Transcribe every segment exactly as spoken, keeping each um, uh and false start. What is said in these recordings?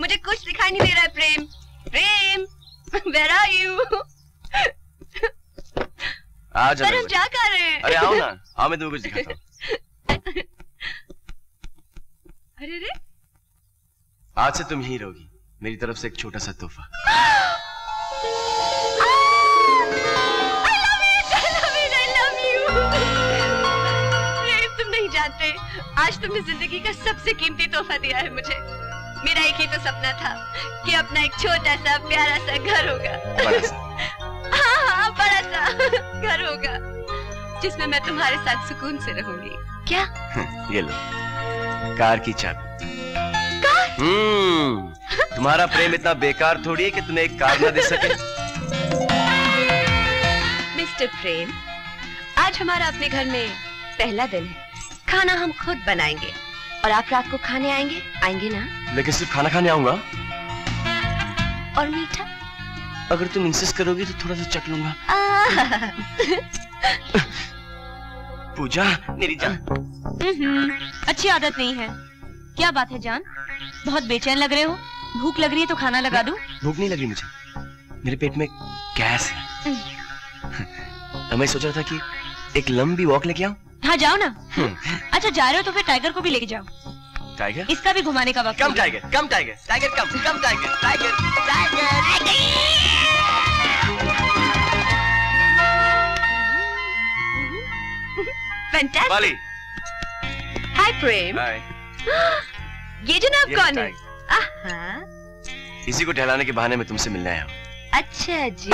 मुझे कुछ दिखाई नहीं दे रहा है। प्रेम, प्रेम, where are you? आ जा। हम क्या कर रहे हैं? अरे आओ ना, आओ मैं तुम्हें कुछ दिखाता हूँ। अरे रे, आज से तुम ही रहोगी। मेरी तरफ से एक छोटा सा तोहफा। I love it, I love it, I love you। प्रेम, तुम नहीं जानते, आज तुमने जिंदगी का सबसे कीमती तोहफा दिया है मुझे। मेरा एक ही तो सपना था कि अपना एक छोटा सा प्यारा सा घर होगा। बड़ा सा घर होगा जिसमें मैं तुम्हारे साथ सुकून से रहूंगी। क्या? ये लो कार की चाबी। कार? हम्म, तुम्हारा प्रेम इतना बेकार थोड़ी है कि तुम्हें एक कार ना दे सके। मिस्टर प्रेम, आज हमारा अपने घर में पहला दिन है। खाना हम खुद बनाएंगे और आप रात को खाने आएंगे, आएंगे ना? लेकिन सिर्फ खाना खाने आऊंगा। और मीठा? अगर तुम इंसिस्ट करोगी तो थोड़ा सा चख लूंगा। पूजा मेरी जान। अच्छी आदत नहीं है। क्या बात है जान, बहुत बेचैन लग रहे हो? भूख लग रही है तो खाना लगा दूं? भूख नहीं लग रही मुझे, मेरे पेट में गैस है। मैं सोच रहा था कि एक लंबी वॉक लेके आऊं। हाँ जाओ ना। अच्छा जा रहे हो तो फिर टाइगर को भी लेके जाओ। टाइगर? इसका भी घुमाने का वक्त। Come tiger, come tiger, tiger come, come tiger, tiger, tiger, tiger. Fantastic. Hi Prem. Hi. ये जनाब कौन है? हाँ। इसी को टहलाने के बहाने में तुमसे मिलने आया हूँ। अच्छा जी।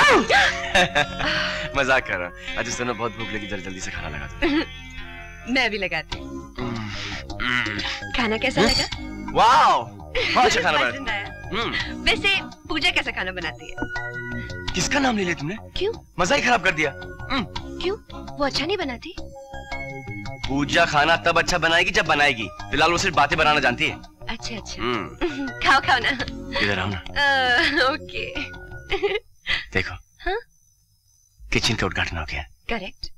मजाक कर रहा हूँ। अच्छा सुनो, बहुत भूख लगी, जल्दी जल्दी से खाना लगा दो। मैं भी लगाती हूँ। खाना कैसा लगा? वाओ, बहुत अच्छा खाना बनाया। वैसे पूजा कैसा खाना बनाती है? किसका नाम ले लिया तुमने? क्यों? मजा ही खराब कर दिया। क्यों? वो अच्छा नहीं बनाती? पूजा खाना तब अच्छा बनाएगी जब बनाएगी, फिलहाल वो सिर्फ बातें बनाना जानती है। अच्छा अच्छा, खाओ खाओ ना। इधर आओ ना। ओके। देखो हाँ? किचन का उद्घाटन हो गया। करेक्ट।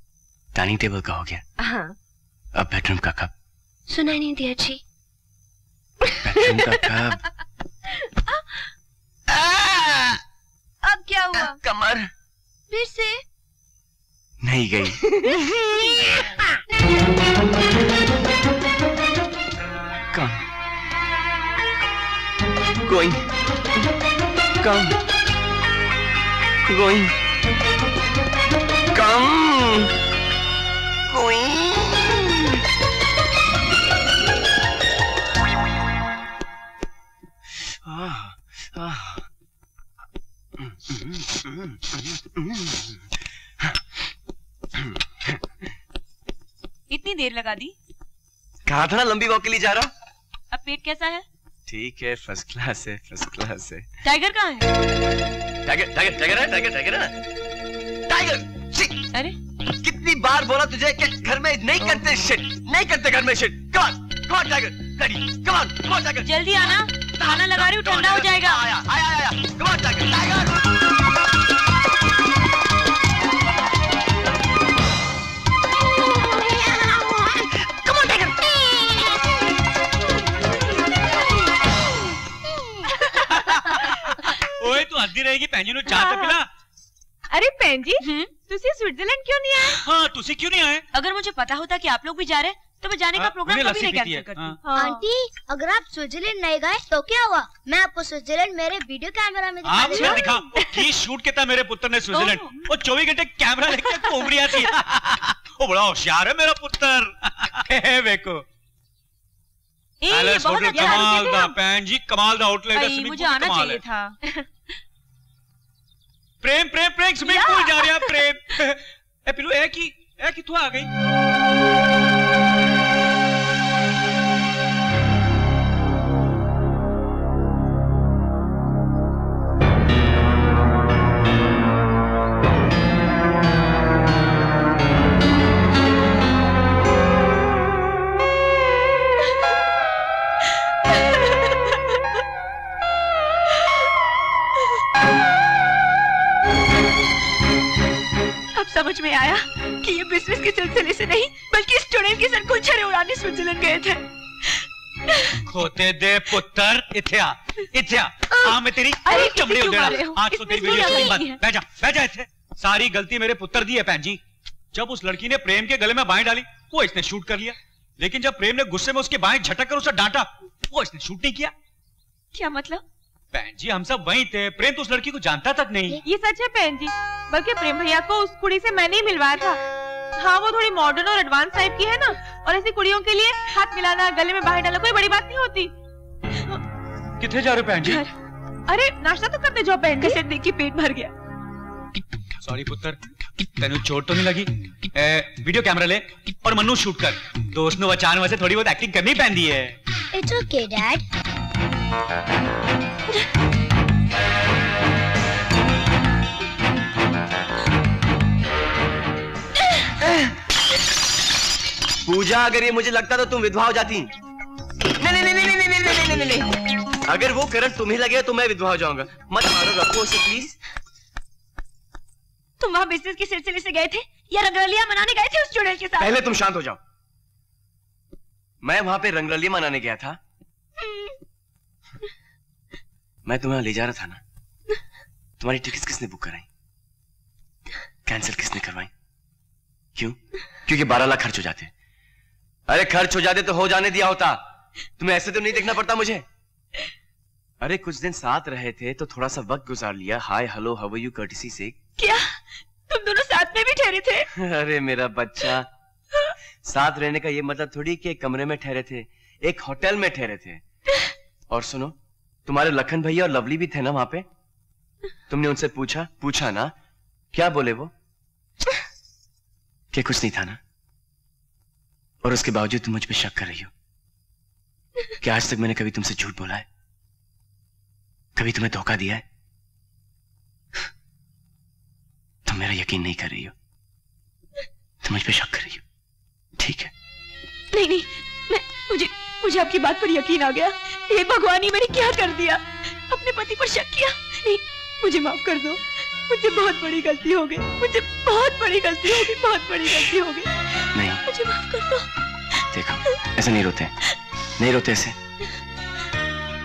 डाइनिंग टेबल का हो गया। हाँ। अब बेडरूम का कब? सुनाई नहीं दिया जी। बेडरूम का कब? अब क्या हुआ? कमर फिर से नहीं गई। Come going, come going, come going. Ah, ah. इतनी देर लगा दी? कहा था ना लंबी वॉक के लिए जा रहा हूँ। अब पेट कैसा है? ठीक है, फर्स्ट क्लास है, फर्स्ट क्लास है। टाइगर कहाँ है? टाइगर टाइगर टाइगर है, टाइगर टाइगर है ना, टाइगर। अरे कितनी बार बोला तुझे कि घर में नहीं करते शिट, नहीं करते घर में shit. Come on, come on tiger, come on, come on tiger. जल्दी आना, खाना लगा रही हूँ, ठंडा हो जाएगा। आया आया आया, come on tiger, tiger, come on tiger. ओए तू हद्दी रहेगी, पैंजी नु चाह तो पिला। अरे पैंजी, तुसी स्विट्जरलैंड क्यों नहीं आए? हाँ तुसी क्यों नहीं आए? अगर मुझे पता होता कि आप लोग भी जा रहे तो मैं जाने का प्रोग्राम कभी नहीं कैंसिल करती। आंटी अगर आप स्विट्जरलैंड नहीं गए तो क्या हुआ? मैं आपको स्विट्जरलैंड मेरे वीडियो कैमरा में दिखा दूंगा। दिखा की शूट किया था मेरे पुत्र ने स्विट्जरलैंड। वो चौबीस घंटे कैमरा लेके घूम रहा था। वो बड़ा होशियार है मेरा पुत्र। देखो कमाल दा पैन जी, कमाल दा आउटलेट। मुझे आना चाहिए था। प्रेम प्रेम प्रेम स्विमिंग पूल जा रहा प्रेम। ए पिलू, ए की ए की तू आ गई। समझ में आया कि ये बिजनेस के सिलसिले से नहीं बल्कि स्टूडेंट की सरकुल छरे उड़ाने स्विट्जरलैंड गए थे। खोते दे पुत्र इत्या इत्या आ मैं तेरी चमड़ी उड़ा आज तो तेरी वीडियो नहीं बन बैजा बैजा इत्या। सारी गलती मेरे पुत्र दी है पैन जी। जब उस लड़की ने प्रेम के गले में बाहें डाली वो इसने शूट कर लिया, लेकिन जब प्रेम ने गुस्से में उसके बाहें झटक कर उसे डांटा वो इसने शूट नहीं किया। क्या मतलब? पैन जी हम सब वहीं थे, प्रेम तो उस लड़की को जानता तक नहीं। ये सच है पैन जी, बल्कि प्रेम भैया को उस कुड़ी से मैंने ही मिलवाया था। हाँ वो थोड़ी मॉडर्न और एडवांस टाइप की है ना, और ऐसी कुड़ियों के लिए हाथ मिलाना गले में बाहें डालना कोई बड़ी बात नहीं होती। कितने जा रहे हो पैन जी? अरे नाश्ता तो करते जाओ पैन जी। कैसे देख के पेट भर गया। सॉरी पुत्र तेनू चोट तो नहीं लगी? ए, वीडियो कैमरा ले और मनु शूट कर। दोस्तों बचान वैसे थोड़ी बहुत एक्टिंग करनी पैंदी है। It's okay dad. पूजा अगर ये मुझे लगता तो तुम विधवा हो जाती। नहीं नहीं नहीं नहीं नहीं नहीं नहीं नहीं नहीं अगर वो करंट तुम्हें लगे तो मैं विधवा हो जाऊंगा। मत मारो रखो उसे प्लीज। तुम वहाँ बिजनेस के सिलसिले से गए थे या रंगरलिया मनाने गए थे उस चुड़ैल के साथ? पहले तुम शांत हो जाओ। मैं वहाँ पे रंगरलिया मनाने गया था। मैं तुम्हें ले जा रहा था ना। तुम्हारी टिकट किसने बुक कराई? कैंसिल किसने करवाई? क्यों? क्योंकि बारह लाख खर्च हो जाते। अरे खर्च हो जाते तो हो जाने दिया होता। तुम्हें ऐसे तो नहीं देखना पड़ता मुझे। अरे कुछ दिन साथ रहे थे तो थोड़ा सा वक्त गुजार लिया hi hello how are you courtesy से। क्या तुम दोनों साथ में भी ठहरे थे? अरे मेरा बच्चा साथ रहने का ये मतलब थोड़ी कि एक कमरे में ठहरे थे, एक होटल में ठहरे थे। और सुनो तुम्हारे लखन भैया और लवली भी थे ना वहाँ पे, तुमने उनसे पूछा पूछा ना? क्या बोले वो? क्या कुछ नहीं था ना? और उसके बावजूद तुम मुझ पे शक कर रही हो कि आज तक मैंने कभी तुमसे झूठ बोला है, कभी तुम्हें धोखा दिया है? तुम मेरा यकीन नहीं कर रही हो, तुम मुझ पे शक कर रही हो। ठीक है। नहीं नहीं मैं मुझे मुझे आपकी बात पर यकीन आ गया। हे भगवान ही मैंने क्या कर दिया? अपने पति पर शक किया। नहीं मुझे माफ कर दो, मुझे बहुत बड़ी गलती हो गई, मुझे बहुत बड़ी गलती हो गई, बहुत बड़ी गलती हो गई। नहीं मुझे माफ कर दो। देखो ऐसे नहीं रोते, नहीं रोते ऐसे।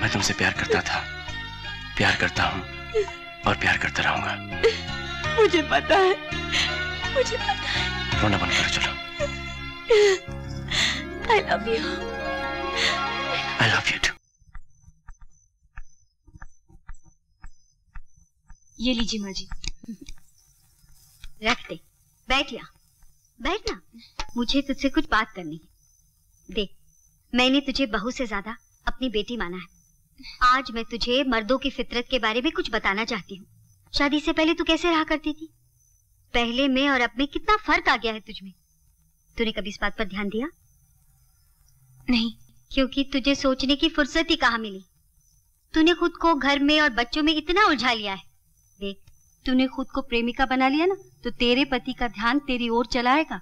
मैं तुमसे प्यार करता था, प्यार करता हूँ और प्यार करता रहूंगा। मुझे पता है, मुझे पता है। रोना बंद करो चलो। I love you. I love you too. ये लीजिए माँ जी। रख दे। बैठ या बैठ ना, मुझे तुझसे कुछ बात करनी है। देख मैंने तुझे बहू से ज्यादा अपनी बेटी माना है। आज मैं तुझे मर्दों की फितरत के बारे में कुछ बताना चाहती हूँ। शादी से पहले तू कैसे रहा करती थी, पहले में और अब में कितना फर्क आ गया है तुझमें। तूने कभी इस बात पर ध्यान दिया? नहीं, क्योंकि तुझे सोचने की फुर्सत ही कहाँ मिली। तूने खुद को घर में और बच्चों में इतना उलझा लिया है। देख तूने खुद को प्रेमिका बना लिया ना, तो तेरे पति का ध्यान तेरी ओर चलाएगा।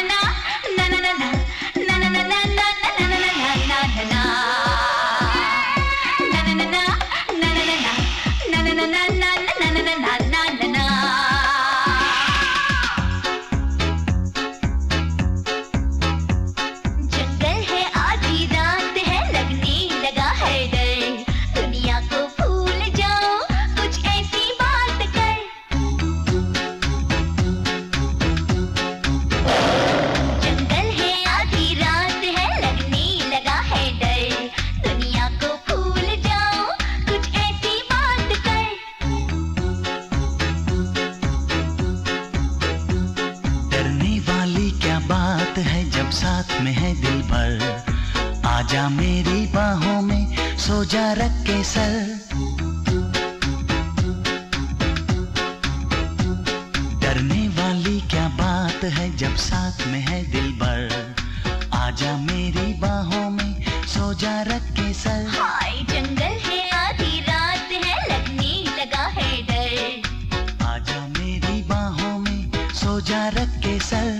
जा मेरी बाहों में सो जा रख के सर। सब साथ में है दिल भर, आजा मेरी बाहों में सो जा रख के सर। हाय जंगल है आधी रात है लगने लगा है डर, आजा मेरी बाहों में सो जा रख के सर।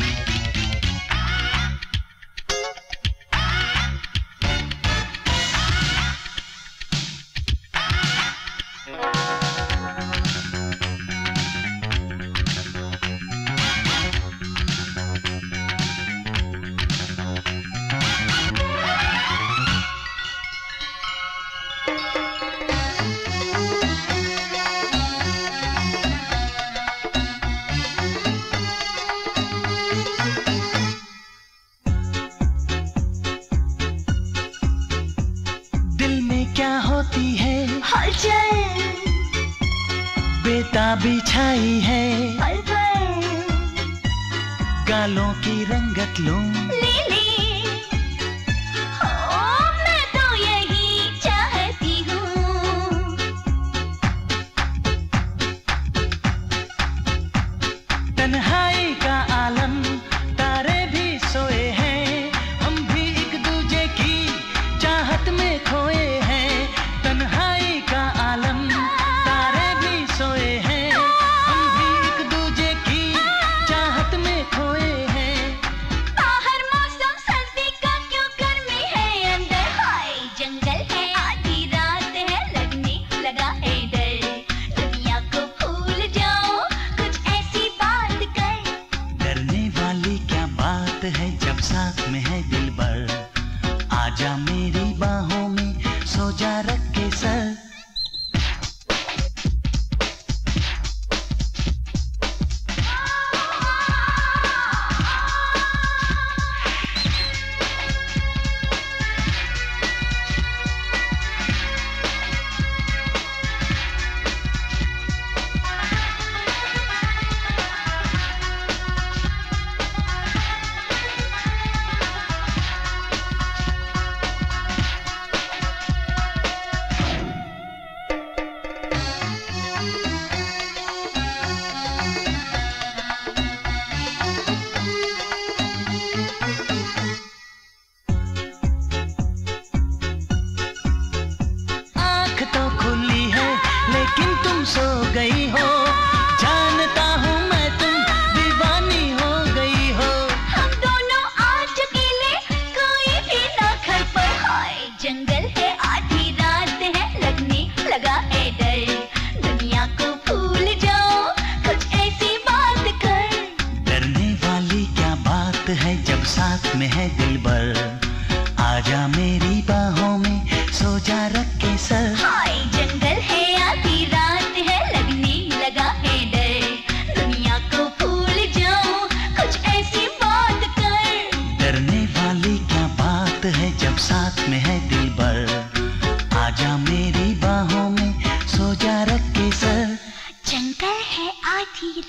बिछाई है गालों की रंगत लूं ले ले, ओ मैं तो यही चाहती हूँ। तन्हाई का आलम तारे भी सोए हैं, हम भी एक दूजे की चाहत में खोए हैं। तन्हाई का आलम तारे भी सोए हैं,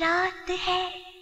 रात है।